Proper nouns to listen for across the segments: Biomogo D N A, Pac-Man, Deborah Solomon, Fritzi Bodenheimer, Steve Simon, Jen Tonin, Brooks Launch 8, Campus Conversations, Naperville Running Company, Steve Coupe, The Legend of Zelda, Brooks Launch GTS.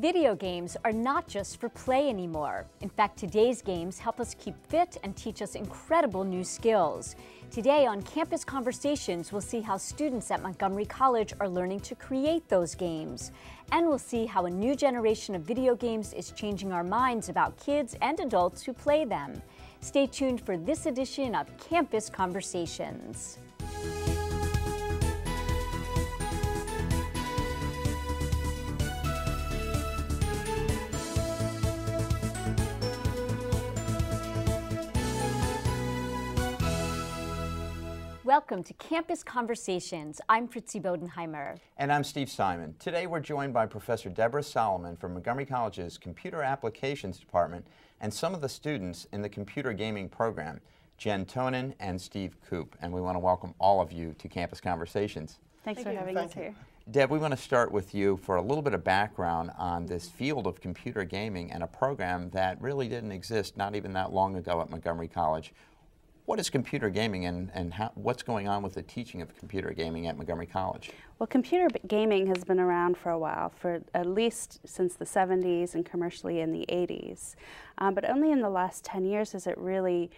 Video games are not just for play anymore. In fact, today's games help us keep fit and teach us incredible new skills. Today on Campus Conversations, we'll see how students at Montgomery College are learning to create those games. And we'll see how a new generation of video games is changing our minds about kids and adults who play them. Stay tuned for this edition of Campus Conversations. Welcome to Campus Conversations. I'm Fritzi Bodenheimer. And I'm Steve Simon. Today we're joined by Professor Deborah Solomon from Montgomery College's Computer Applications Department and some of the students in the Computer Gaming Program, Jen Tonin and Steve Coupe. And we want to welcome all of you to Campus Conversations. Thanks for having us here. Deb, we want to start with you for a little bit of background on this field of computer gaming and a program that really didn't exist not even that long ago at Montgomery College. What is computer gaming and what's going on with the teaching of computer gaming at Montgomery College? Well, computer gaming has been around for a while, for at least since the 70s and commercially in the 80s. But only in the last 10 years has it really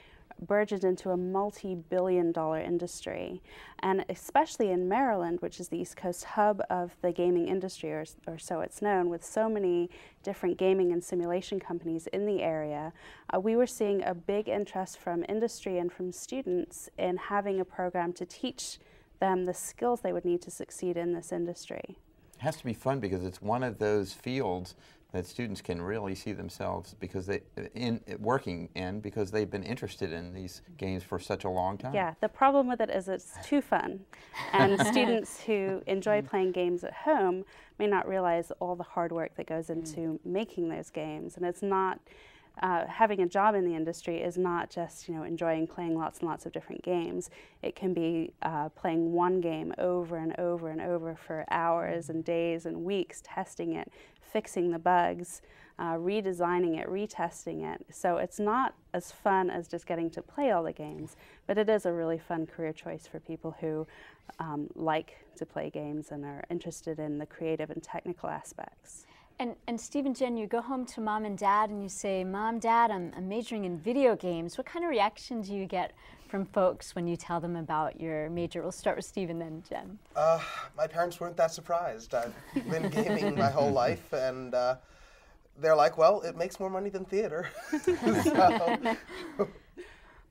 burgeoned into a multi-billion-dollar industry. And especially in Maryland, which is the East Coast hub of the gaming industry, or so it's known, with so many different gaming and simulation companies in the area, we were seeing a big interest from industry and from students in having a program to teach them the skills they would need to succeed in this industry. It has to be fun because it's one of those fields that students can really see themselves because working in because they've been interested in these games for such a long time. Yeah, the problem with it is it's too fun, and students who enjoy playing games at home may not realize all the hard work that goes into making those games. And it's not having a job in the industry is not just enjoying playing lots and lots of different games. It can be playing one game over and over and over for hours and days and weeks, testing it, fixing the bugs, redesigning it, retesting it. So it's not as fun as just getting to play all the games, but it is a really fun career choice for people who like to play games and are interested in the creative and technical aspects. And Steve and Jen, you go home to mom and dad and you say, "Mom, Dad, I'm majoring in video games." What kind of reaction do you get from folks when you tell them about your major? We'll start with Steve and then Jen. My parents weren't that surprised. I've been gaming my whole life, and they're like, "Well, it makes more money than theater."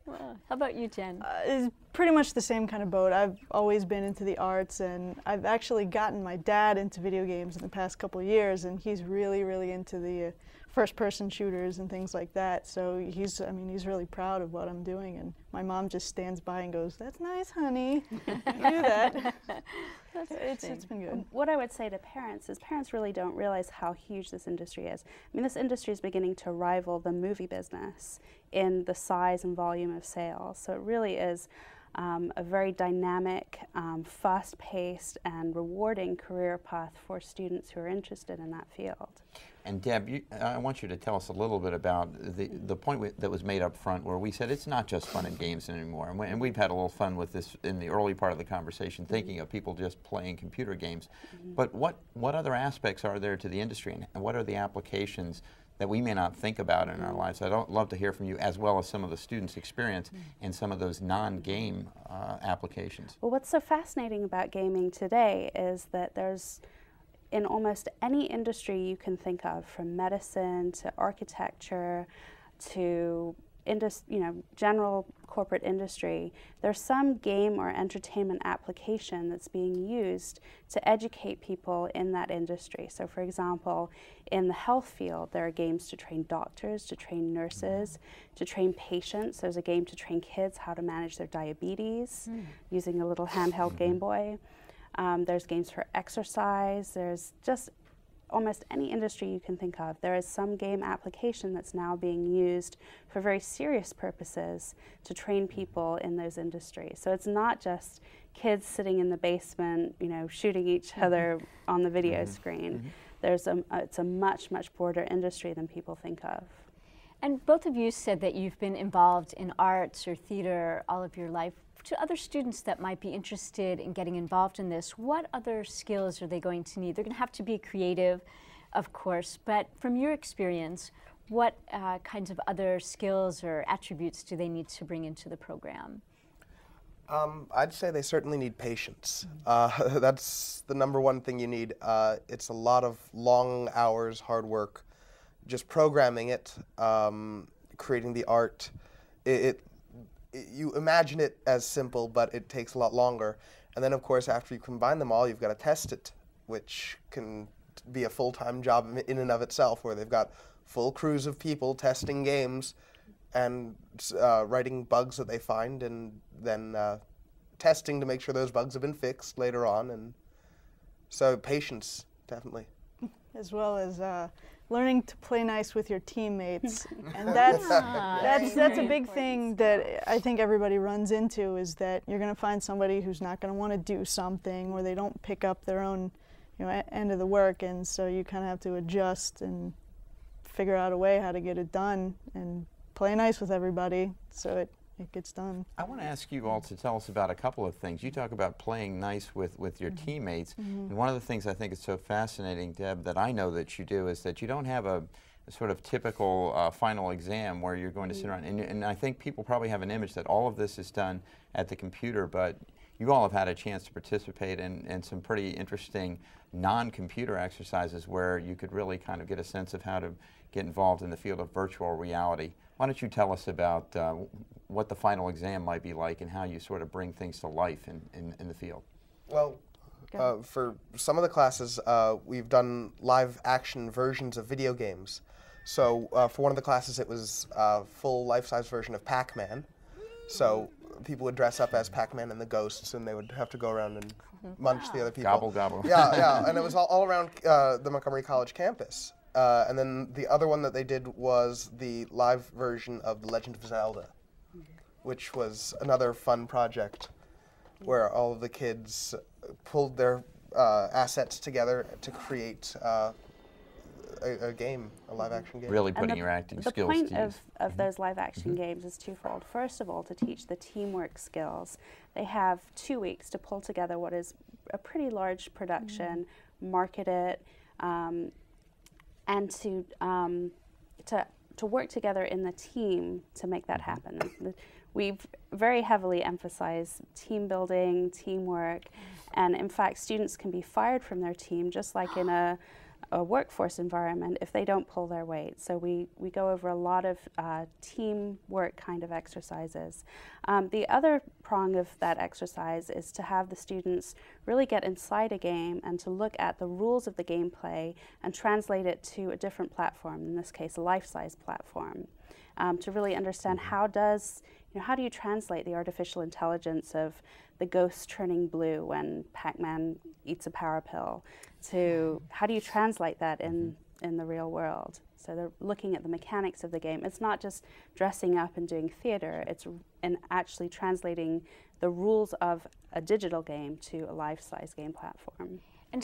Well, how about you, Jen? It's pretty much the same kind of boat. I've always been into the arts, and I've actually gotten my dad into video games in the past couple of years, and he's really, really into the first-person shooters and things like that. So he's really proud of what I'm doing, and my mom just stands by and goes, "That's nice, honey. You do that." That's it's been good. What I would say to parents is parents really don't realize how huge this industry is. I mean, this industry is beginning to rival the movie business in the size and volume of sales. So it really is a very dynamic, fast-paced, and rewarding career path for students who are interested in that field. And Deb, I want you to tell us a little bit about the point that was made up front where we said it's not just fun in games anymore. And we've had a little fun with this in the early part of the conversation, thinking of people just playing computer games. But what other aspects are there to the industry, and what are the applications that we may not think about in our lives? I'd love to hear from you, as well as some of the students' experience in some of those non-game applications. Well, what's so fascinating about gaming today is that there's, in almost any industry you can think of, from medicine to architecture to general corporate industry, there's some game or entertainment application that's being used to educate people in that industry. So for example, in the health field, there are games to train doctors, to train nurses, to train patients. There's a game to train kids how to manage their diabetes using a little handheld Game Boy. There's games for exercise. There's just almost any industry you can think of, there is some game application that's now being used for very serious purposes to train people in those industries. So it's not just kids sitting in the basement, shooting each other on the video screen. There's it's a much, much broader industry than people think of. And both of you said that you've been involved in arts or theater all of your life. To other students that might be interested in getting involved in this, what other skills are they going to need? They're going to have to be creative. of course, but from your experience, what kinds of other skills or attributes do they need to bring into the program? I'd say they certainly need patience. That's the number one thing you need. It's a lot of long hours, hard work, just programming it, creating the art. You imagine it as simple, but it takes a lot longer. And then, of course, after you combine them all, you've got to test it, which can be a full-time job in and of itself, where they've got full crews of people testing games and writing bugs that they find, and then testing to make sure those bugs have been fixed later on. And so patience, definitely. As well as learning to play nice with your teammates. And that's a big thing that I think everybody runs into, is that you're going to find somebody who's not going to want to do something, or they don't pick up their own end of the work, and so you kind of have to adjust and figure out a way how to get it done and play nice with everybody so it gets done. I want to ask you all to tell us about a couple of things. You talk about playing nice with your teammates, and one of the things I think is so fascinating, Deb, that I know that you do, is that you don't have a sort of typical final exam where you're going to sit around, and I think people probably have an image that all of this is done at the computer, but you all have had a chance to participate in some pretty interesting non-computer exercises where you could really kind of get a sense of how to get involved in the field of virtual reality. Why don't you tell us about what the final exam might be like and how you sort of bring things to life in the field? Well, for some of the classes, we've done live action versions of video games. So for one of the classes, it was a full life-size version of Pac-Man. So people would dress up as Pac-Man and the ghosts, and they would have to go around and munch the other people. Gobble, gobble. Yeah, yeah, and it was all around the Montgomery College campus. And then the other one that they did was the live version of The Legend of Zelda, which was another fun project where all of the kids pulled their assets together to create a game, a live-action game. Really putting your acting skills to use. The point of those live-action games is twofold. First of all, to teach the teamwork skills. They have 2 weeks to pull together what is a pretty large production, market it, and to work together in the team to make that happen. We've very heavily emphasized team building, teamwork, and in fact, students can be fired from their team just like in a workforce environment if they don't pull their weight. So we go over a lot of teamwork kind of exercises. The other prong of that exercise is to have the students really get inside a game and to look at the rules of the gameplay and translate it to a different platform, in this case a life-size platform, to really understand how do you translate the artificial intelligence of the ghost turning blue when Pac-Man eats a power pill to how do you translate that in the real world? So they're looking at the mechanics of the game. It's not just dressing up and doing theater, it's and actually translating the rules of a digital game to a life-size game platform.